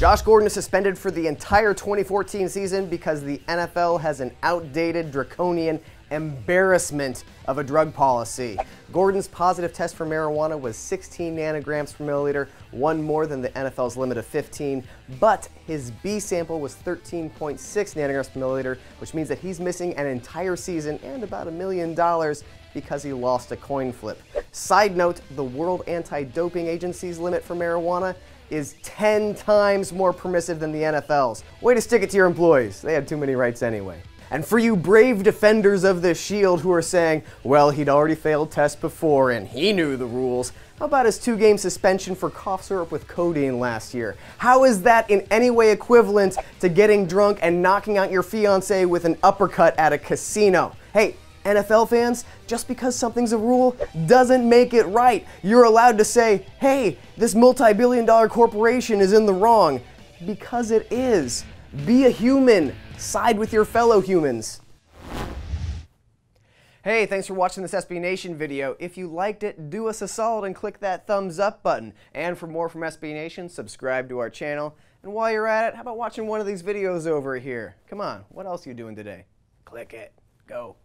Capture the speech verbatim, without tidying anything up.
Josh Gordon is suspended for the entire twenty fourteen season because the N F L has an outdated, draconian embarrassment of a drug policy. Gordon's positive test for marijuana was sixteen nanograms per milliliter, one more than the N F L's limit of fifteen, but his B sample was thirteen point six nanograms per milliliter, which means that he's missing an entire season and about a million dollars because he lost a coin flip. Side note, the World Anti-Doping Agency's limit for marijuana is ten times more permissive than the N F L's. Way to stick it to your employees. They had too many rights anyway. And for you brave defenders of the shield who are saying, well, he'd already failed tests before and he knew the rules, how about his two-game suspension for cough syrup with codeine last year? How is that in any way equivalent to getting drunk and knocking out your fiance with an uppercut at a casino? Hey, N F L fans, just because something's a rule doesn't make it right. You're allowed to say, hey, this multi-billion dollar corporation is in the wrong, because it is. Be a human. Side with your fellow humans. Hey, thanks for watching this S B Nation video. If you liked it, do us a solid and click that thumbs up button. And for more from S B Nation, subscribe to our channel. And while you're at it, how about watching one of these videos over here? Come on, what else are you doing today? Click it. Go.